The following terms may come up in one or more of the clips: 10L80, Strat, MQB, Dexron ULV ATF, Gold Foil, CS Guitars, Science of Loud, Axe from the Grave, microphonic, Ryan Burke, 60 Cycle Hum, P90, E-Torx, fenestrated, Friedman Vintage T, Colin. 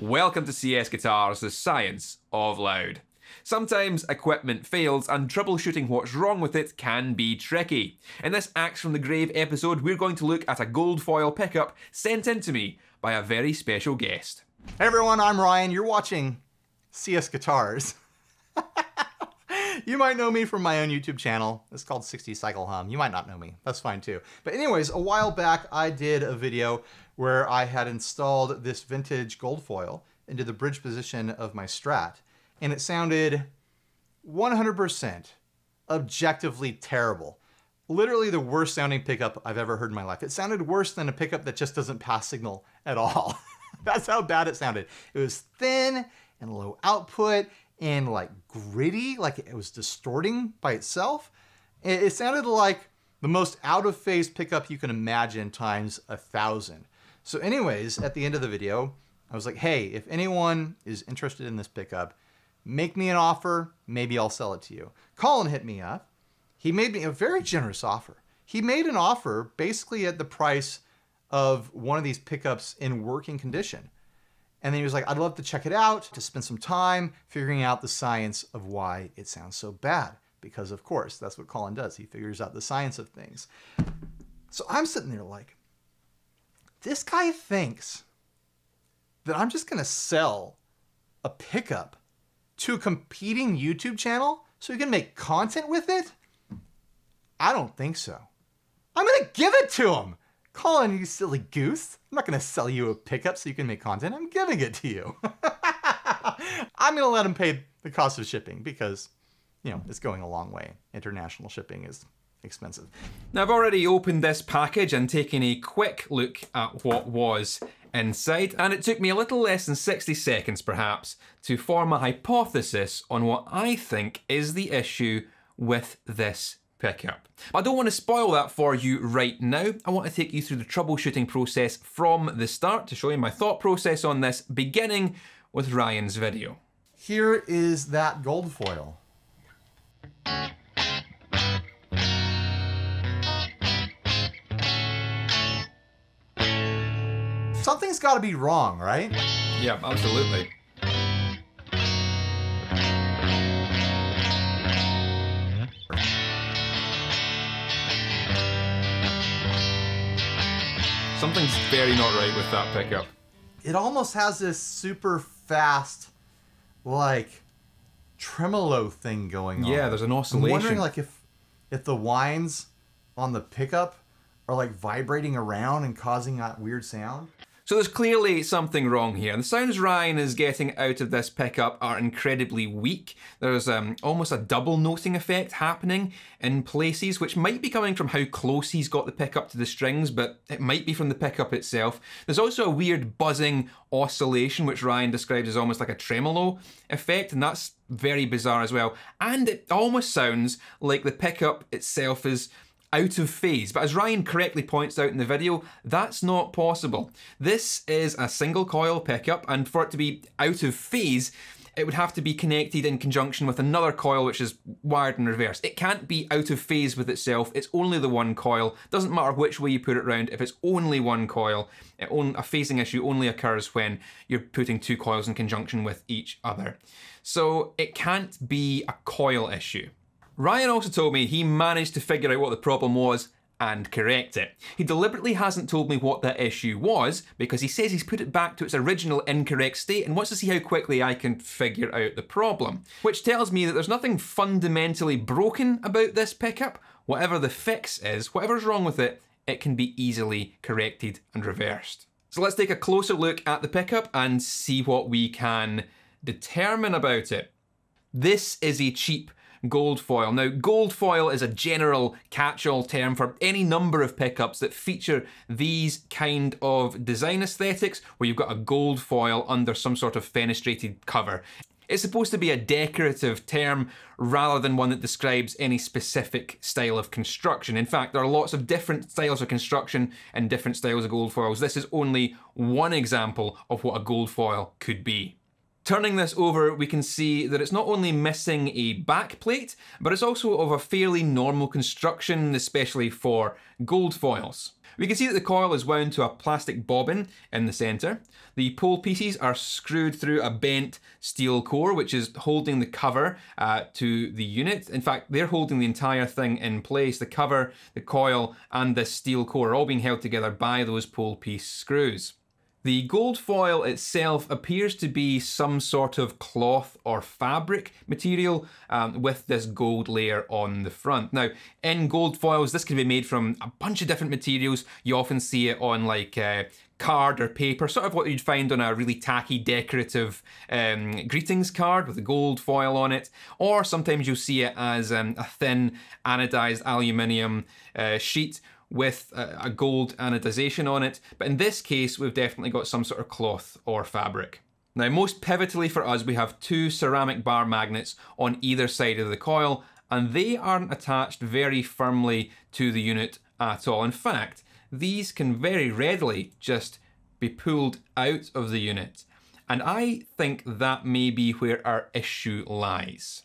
Welcome to CS Guitars, the science of loud. Sometimes equipment fails and troubleshooting what's wrong with it can be tricky. In this Axe from the Grave episode, we're going to look at a gold foil pickup sent in to me by a very special guest. Hey everyone, I'm Ryan, you're watching CS Guitars. You might know me from my own YouTube channel. It's called 60 Cycle Hum. You might not know me, that's fine too. But anyways, a while back I did a video where I had installed this vintage gold foil into the bridge position of my Strat. And it sounded 100% objectively terrible. Literally the worst sounding pickup I've ever heard in my life. It sounded worse than a pickup that just doesn't pass signal at all. That's how bad it sounded. It was thin and low output and like gritty, like it was distorting by itself. It sounded like the most out of phase pickup you can imagine times 1,000. So anyways, at the end of the video, I was like, hey, if anyone is interested in this pickup, make me an offer, maybe I'll sell it to you. Colin hit me up. He made me a very generous offer. He made an offer basically at the price of one of these pickups in working condition. And then he was like, I'd love to check it out, to spend some time figuring out the science of why it sounds so bad. Because of course, that's what Colin does. He figures out the science of things. So I'm sitting there like, this guy thinks that I'm just gonna sell a pickup to a competing YouTube channel so you can make content with it? I don't think so. I'm gonna give it to him. Colin, you silly goose. I'm not gonna sell you a pickup so you can make content. I'm giving it to you. I'm gonna let him pay the cost of shipping because, you know, it's going a long way. International shipping is expensive. Now I've already opened this package and taken a quick look at what was inside, and it took me a little less than 60 seconds perhaps to form a hypothesis on what I think is the issue with this pickup. But I don't want to spoil that for you right now. I want to take you through the troubleshooting process from the start to show you my thought process on this, beginning with Ryan's video. Here is that gold foil. Something's got to be wrong, right? Yeah, absolutely. Something's very not right with that pickup. It almost has this super fast, like, tremolo thing going on. Yeah, there's an oscillation. I'm wondering, like, if the winds on the pickup are, like, vibrating around and causing that weird sound. So there's clearly something wrong here. The sounds Ryan is getting out of this pickup are incredibly weak. There's almost a double noting effect happening in places, which might be coming from how close he's got the pickup to the strings, but it might be from the pickup itself. There's also a weird buzzing oscillation, which Ryan described as almost like a tremolo effect, and that's very bizarre as well. And it almost sounds like the pickup itself is out of phase, but as Ryan correctly points out in the video, that's not possible. This is a single coil pickup, and for it to be out of phase, it would have to be connected in conjunction with another coil which is wired in reverse. It can't be out of phase with itself, it's only the one coil. Doesn't matter which way you put it round, if it's only one coil, a phasing issue only occurs when you're putting two coils in conjunction with each other. So it can't be a coil issue. Ryan also told me he managed to figure out what the problem was and correct it. He deliberately hasn't told me what that issue was because he says he's put it back to its original incorrect state and wants to see how quickly I can figure out the problem. Which tells me that there's nothing fundamentally broken about this pickup. Whatever the fix is, whatever's wrong with it, it can be easily corrected and reversed. So let's take a closer look at the pickup and see what we can determine about it. This is a cheap gold foil. Now, gold foil is a general catch-all term for any number of pickups that feature these kind of design aesthetics where you've got a gold foil under some sort of fenestrated cover. It's supposed to be a decorative term rather than one that describes any specific style of construction. In fact, there are lots of different styles of construction and different styles of gold foils. This is only one example of what a gold foil could be. Turning this over, we can see that it's not only missing a backplate, but it's also of a fairly normal construction, especially for gold foils. We can see that the coil is wound to a plastic bobbin in the center. The pole pieces are screwed through a bent steel core, which is holding the cover to the unit. In fact, they're holding the entire thing in place. The cover, the coil, and the steel core are all being held together by those pole piece screws. The gold foil itself appears to be some sort of cloth or fabric material with this gold layer on the front. Now, in gold foils, this can be made from a bunch of different materials. You often see it on like card or paper, sort of what you'd find on a really tacky decorative greetings card with a gold foil on it, or sometimes you'll see it as a thin anodized aluminium sheet with a gold anodization on it, but in this case we've definitely got some sort of cloth or fabric. Now, most pivotally for us, we have two ceramic bar magnets on either side of the coil, and they aren't attached very firmly to the unit at all. In fact, these can very readily just be pulled out of the unit, and I think that may be where our issue lies.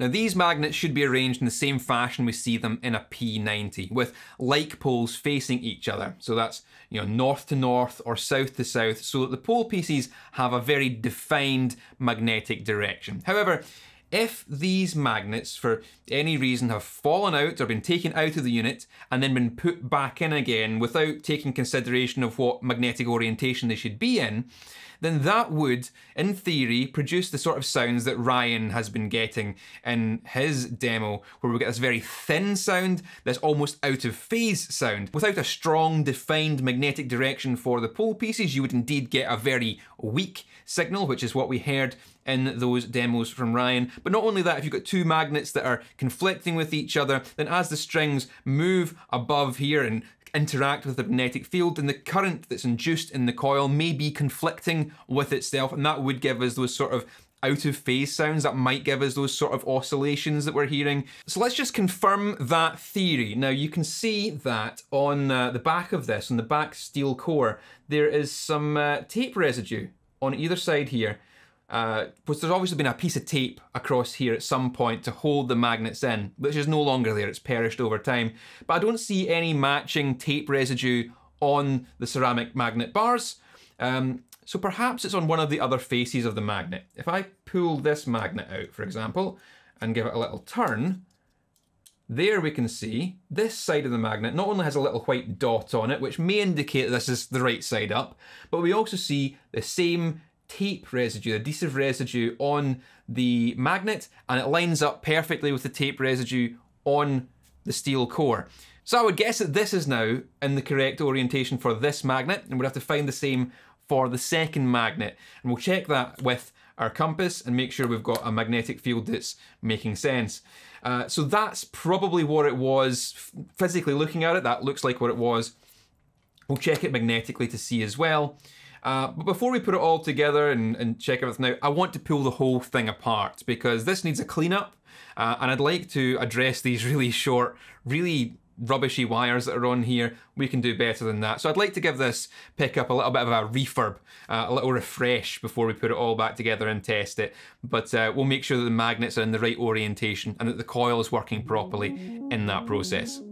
Now, these magnets should be arranged in the same fashion we see them in a P90, with like poles facing each other. So that's, you know, north to north or south to south, so that the pole pieces have a very defined magnetic direction. However, if these magnets for any reason have fallen out or been taken out of the unit and then been put back in again without taking consideration of what magnetic orientation they should be in, then that would, in theory, produce the sort of sounds that Ryan has been getting in his demo, where we get this very thin sound, this almost out of phase sound. Without a strong, defined magnetic direction for the pole pieces, you would indeed get a very weak signal, which is what we heard in those demos from Ryan. But not only that, if you've got two magnets that are conflicting with each other, then as the strings move above here and interact with the magnetic field, then the current that's induced in the coil may be conflicting with itself, and that would give us those sort of out of phase sounds, that might give us those sort of oscillations that we're hearing. So let's just confirm that theory. Now, you can see that on the back of this, on the back steel core, there is some tape residue on either side here. But there's obviously been a piece of tape across here at some point to hold the magnets in, which is no longer there, it's perished over time. But I don't see any matching tape residue on the ceramic magnet bars, so perhaps it's on one of the other faces of the magnet. If I pull this magnet out, for example, and give it a little turn, there we can see this side of the magnet not only has a little white dot on it, which may indicate this is the right side up, but we also see the same tape residue, adhesive residue on the magnet, and it lines up perfectly with the tape residue on the steel core. So I would guess that this is now in the correct orientation for this magnet, and we'd have to find the same for the second magnet. And we'll check that with our compass and make sure we've got a magnetic field that's making sense. So that's probably what it was. Physically looking at it, that looks like what it was. We'll check it magnetically to see as well. But before we put it all together and check everything out, I want to pull the whole thing apart because this needs a cleanup, and I'd like to address these really short, really rubbishy wires that are on here. We can do better than that. So I'd like to give this pickup a little bit of a refurb, a little refresh before we put it all back together and test it. But we'll make sure that the magnets are in the right orientation and that the coil is working properly in that process.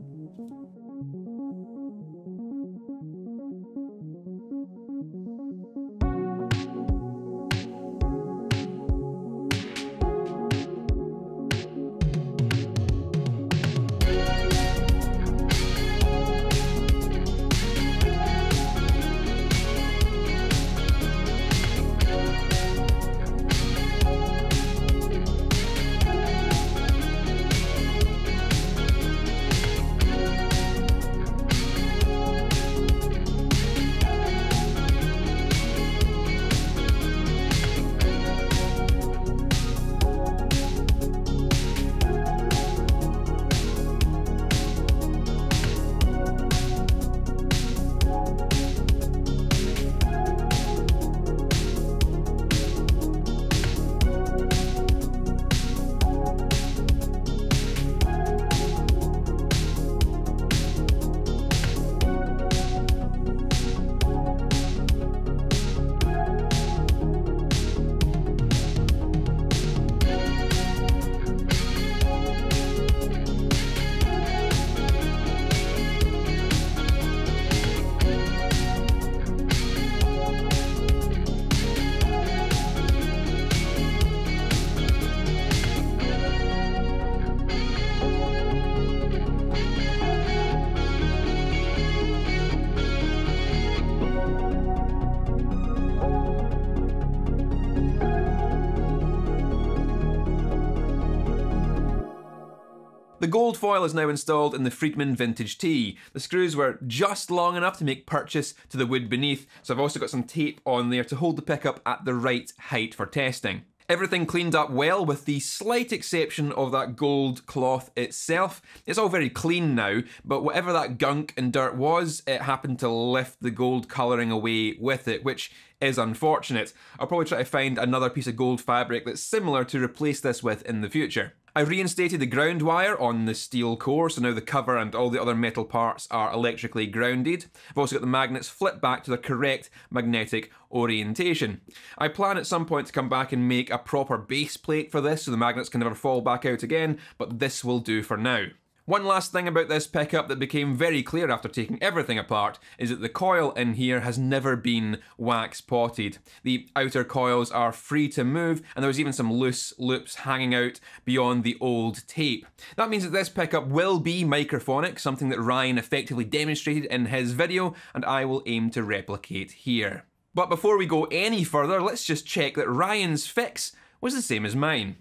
The gold foil is now installed in the Friedman Vintage T. The screws were just long enough to make purchase to the wood beneath, so I've also got some tape on there to hold the pickup at the right height for testing. Everything cleaned up well, with the slight exception of that gold cloth itself. It's all very clean now, but whatever that gunk and dirt was, it happened to lift the gold colouring away with it, which is unfortunate. I'll probably try to find another piece of gold fabric that's similar to replace this with in the future. I reinstated the ground wire on the steel core, so now the cover and all the other metal parts are electrically grounded. I've also got the magnets flipped back to their correct magnetic orientation. I plan at some point to come back and make a proper base plate for this so the magnets can never fall back out again, but this will do for now. One last thing about this pickup that became very clear after taking everything apart is that the coil in here has never been wax potted. The outer coils are free to move, and there was even some loose loops hanging out beyond the old tape. That means that this pickup will be microphonic, something that Ryan effectively demonstrated in his video, and I will aim to replicate here. But before we go any further, let's just check that Ryan's fix was the same as mine.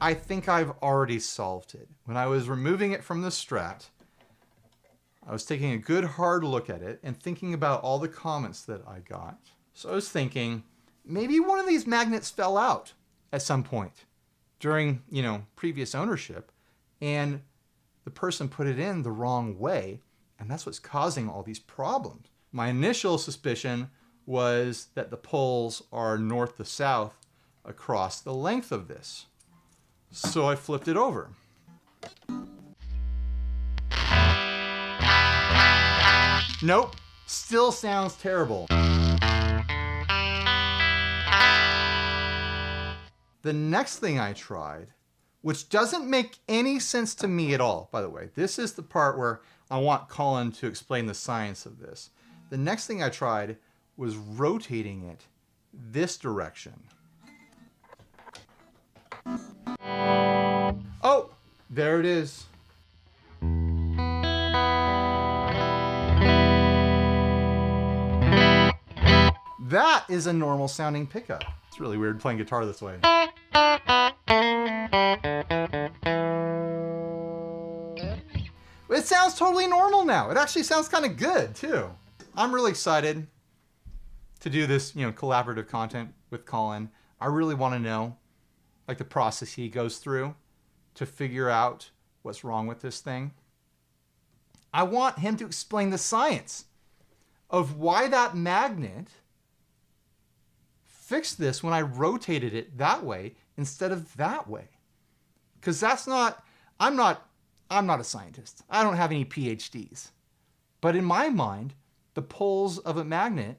I think I've already solved it. When I was removing it from the Strat, I was taking a good hard look at it and thinking about all the comments that I got. So I was thinking, maybe one of these magnets fell out at some point during, previous ownership, and the person put it in the wrong way, and that's what's causing all these problems. My initial suspicion was that the poles are north to south across the length of this. So I flipped it over. Nope, still sounds terrible. The next thing I tried, which doesn't make any sense to me at all, by the way, this is the part where I want Colin to explain the science of this. The next thing I tried was rotating it this direction. Oh, there it is. That is a normal sounding pickup. It's really weird playing guitar this way. It sounds totally normal now. It actually sounds kind of good too. I'm really excited to do this, collaborative content with Colin. I really want to know the process he goes through to figure out what's wrong with this thing. I want him to explain the science of why that magnet fixed this when I rotated it that way instead of that way. Because that's not, I'm not a scientist. I don't have any PhDs. But in my mind, the poles of a magnet,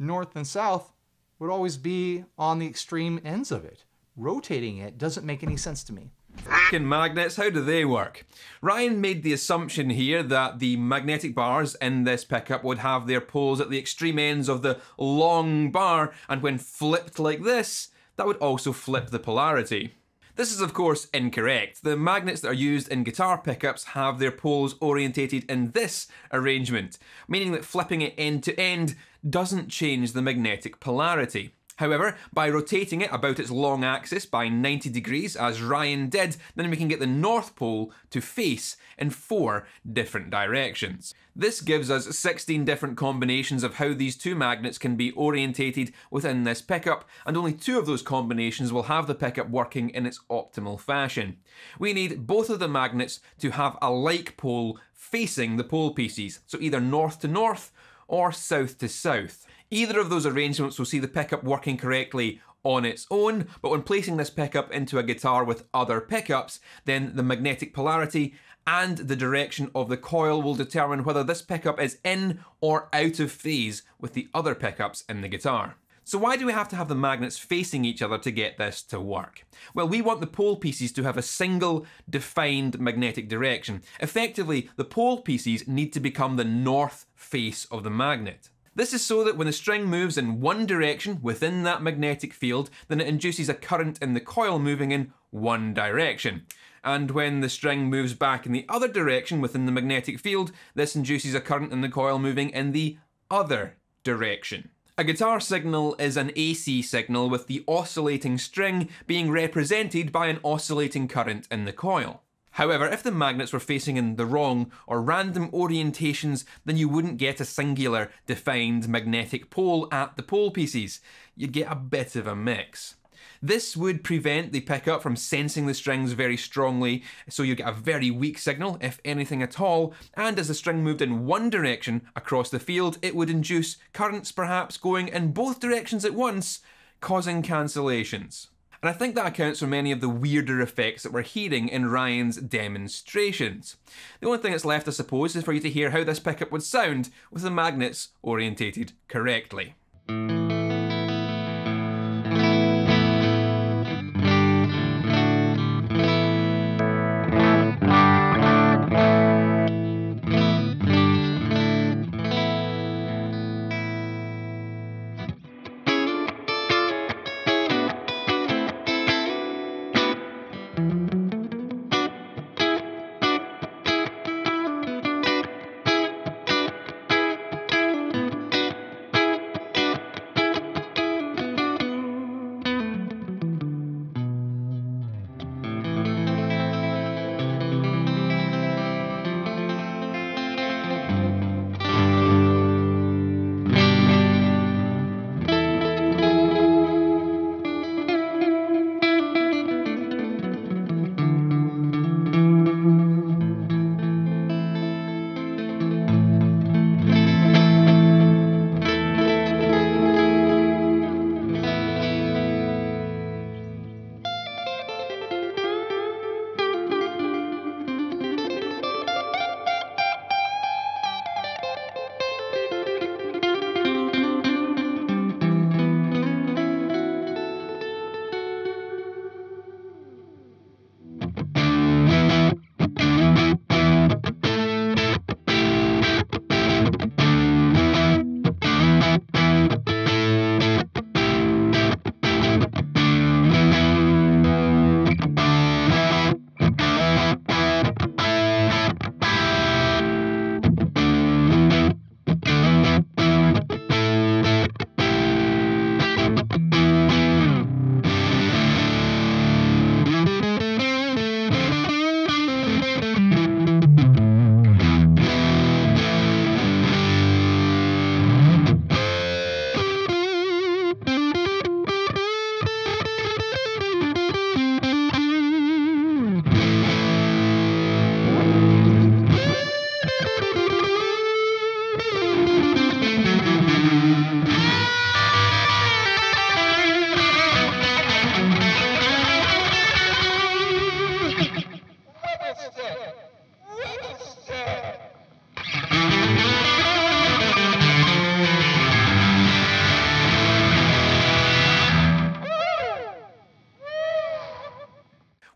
north and south, would always be on the extreme ends of it. Rotating it doesn't make any sense to me. F***ing magnets, how do they work? Ryan made the assumption here that the magnetic bars in this pickup would have their poles at the extreme ends of the long bar, and when flipped like this, that would also flip the polarity. This is of course incorrect. The magnets that are used in guitar pickups have their poles orientated in this arrangement, meaning that flipping it end to end doesn't change the magnetic polarity. However, by rotating it about its long axis by 90 degrees, as Ryan did, then we can get the North Pole to face in 4 different directions. This gives us 16 different combinations of how these two magnets can be orientated within this pickup, and only 2 of those combinations will have the pickup working in its optimal fashion. We need both of the magnets to have a like pole facing the pole pieces, so either north to north or south to south. Either of those arrangements will see the pickup working correctly on its own, but when placing this pickup into a guitar with other pickups, then the magnetic polarity and the direction of the coil will determine whether this pickup is in or out of phase with the other pickups in the guitar. So why do we have to have the magnets facing each other to get this to work? Well, we want the pole pieces to have a single defined magnetic direction. Effectively, the pole pieces need to become the north face of the magnet. This is so that when the string moves in one direction within that magnetic field, then it induces a current in the coil moving in one direction. And when the string moves back in the other direction within the magnetic field, this induces a current in the coil moving in the other direction. A guitar signal is an AC signal with the oscillating string being represented by an oscillating current in the coil. However, if the magnets were facing in the wrong or random orientations, then you wouldn't get a singular defined magnetic pole at the pole pieces. You'd get a bit of a mix. This would prevent the pickup from sensing the strings very strongly, so you get a very weak signal, if anything at all, and as the string moved in one direction across the field, it would induce currents perhaps going in both directions at once, causing cancellations. And I think that accounts for many of the weirder effects that we're hearing in Ryan's demonstrations. The only thing that's left, I suppose, is for you to hear how this pickup would sound with the magnets orientated correctly.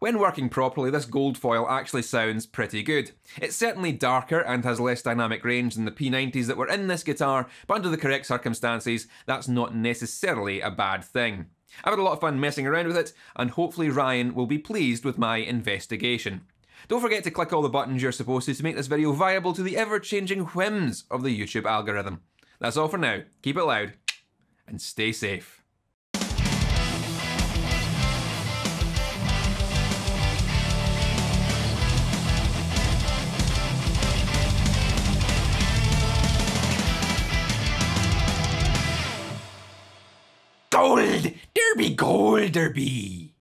When working properly, this gold foil actually sounds pretty good. It's certainly darker and has less dynamic range than the P90s that were in this guitar, but under the correct circumstances, that's not necessarily a bad thing. I've had a lot of fun messing around with it, and hopefully Ryan will be pleased with my investigation. Don't forget to click all the buttons you're supposed to make this video viable to the ever-changing whims of the YouTube algorithm. That's all for now. Keep it loud, and stay safe. Gold! Derby, gold derby!